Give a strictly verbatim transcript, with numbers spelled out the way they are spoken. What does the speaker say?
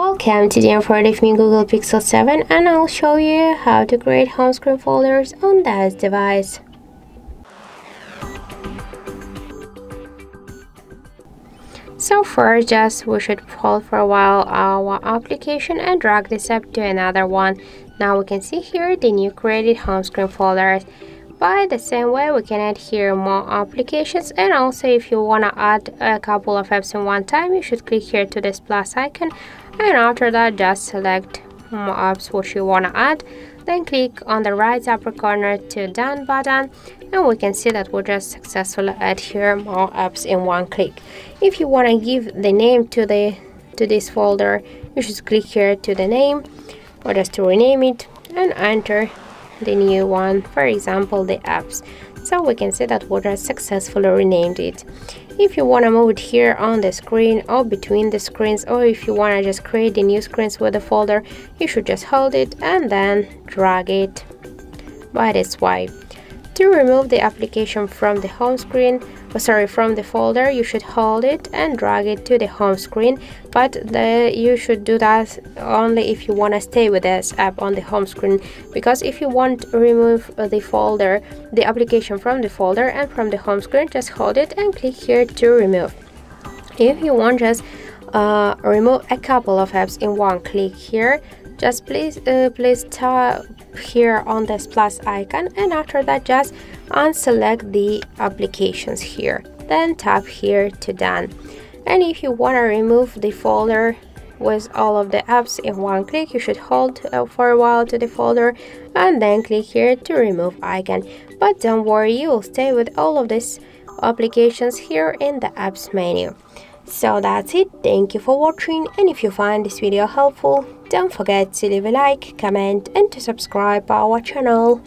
Welcome! Today I'm part of me Google Pixel seven and I'll show you how to create home screen folders on this device. So first, just we should hold for a while our application and drag this up to another one. Now we can see here the new created home screen folders. By the same way, we can add here more applications, and also if you want to add a couple of apps in one time, you should click here to this plus icon, and after that just select more apps which you want to add, then click on the right upper corner to done button, and we can see that we just successfully add here more apps in one click. If you want to give the name to the to this folder, you should click here to the name or just to rename it and enter the new one, for example the apps. So we can see that we just successfully renamed it. If you want to move it here on the screen or between the screens, or if you want to just create the new screens with the folder, you should just hold it and then drag it by this way. To remove the application from the home screen, oh, sorry, from the folder, you should hold it and drag it to the home screen, but the, you should do that only if you want to stay with this app on the home screen, because if you want to remove the folder, the application from the folder and from the home screen, just hold it and click here to remove. If you want just uh, remove a couple of apps in one click here, just please uh, please tap here on this plus icon, and after that just unselect the applications here, then tap here to done. And if you want to remove the folder with all of the apps in one click, you should hold uh, for a while to the folder and then click here to remove icon, but don't worry, you will stay with all of these applications here in the apps menu. So that's it. Thank you for watching, and if you find this video helpful, don't forget to leave a like, comment and to subscribe our channel.